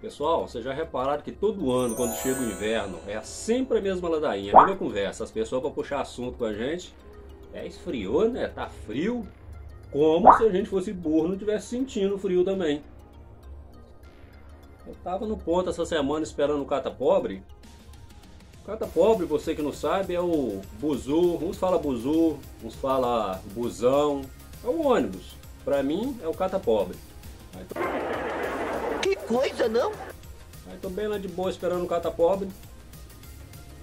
Pessoal, vocês já repararam que todo ano, quando chega o inverno, é sempre a mesma ladainha, a mesma conversa. As pessoas vão puxar assunto com a gente. É, esfriou, né? Tá frio. Como se a gente fosse burro e não estivesse sentindo frio também. Eu tava no ponto essa semana esperando o Cata Pobre. Cata Pobre, você que não sabe, é o buzu. Uns fala buzu, uns fala busão. É o ônibus. Pra mim, é o Cata Pobre. Aí tô... Que coisa, não? Aí tô bem lá de boa esperando o Cata Pobre.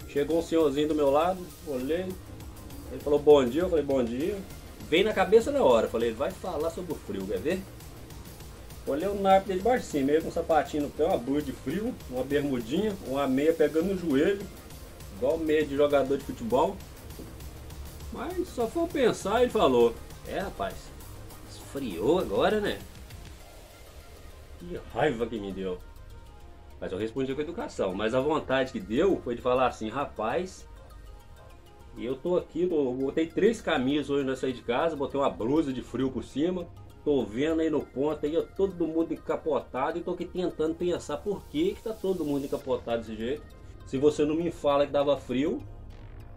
Chegou um senhorzinho do meu lado, olhei. Ele falou bom dia, eu falei bom dia. Veio na cabeça na hora, eu falei, ele vai falar sobre o frio, quer ver? Olhei o naipe dele baixo de cima, ele com um sapatinho no pé, uma blusa de frio, uma bermudinha, uma meia pegando no joelho, igual meia de jogador de futebol. Mas só foi pensar e ele falou, é rapaz, esfriou agora, né? Que raiva que me deu. Mas eu respondi com educação, mas a vontade que deu foi de falar assim, rapaz... E eu tô aqui, eu botei 3 camisas hoje na saída de casa, botei uma blusa de frio por cima. Tô vendo aí no ponto, aí ó, todo mundo encapotado e tô aqui tentando pensar por que que tá todo mundo encapotado desse jeito. Se você não me fala que dava frio,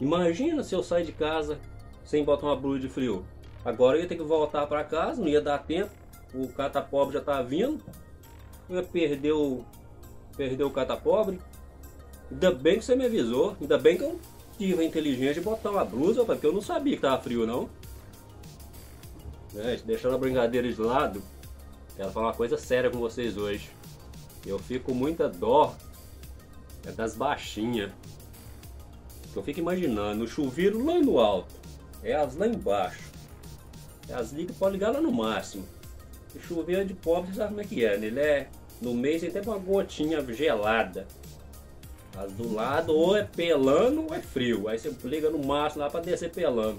imagina se eu sair de casa sem botar uma blusa de frio. Agora eu ia ter que voltar pra casa, não ia dar tempo, o Cata Pobre já tá vindo. Eu ia perder o Cata Pobre. Ainda bem que você me avisou, ainda bem que eu... a inteligência de botar uma blusa, porque eu não sabia que tava frio não. Gente, deixando a brincadeira de lado, quero falar uma coisa séria com vocês hoje. Eu fico com muita dó das baixinhas. Eu fico imaginando o chuveiro lá no alto, é as lá embaixo, é as ligas pode ligar lá no máximo. O chuveiro de pobre, você sabe como é que é, né? Ele é no meio, tem até uma gotinha gelada. As do lado ou é pelando ou é frio, aí você liga no máximo lá para descer pelando.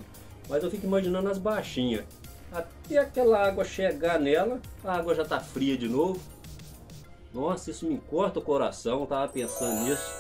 Mas eu fico imaginando as baixinhas, até aquela água chegar nela, a água já tá fria de novo. Nossa, isso me corta o coração, eu tava pensando nisso.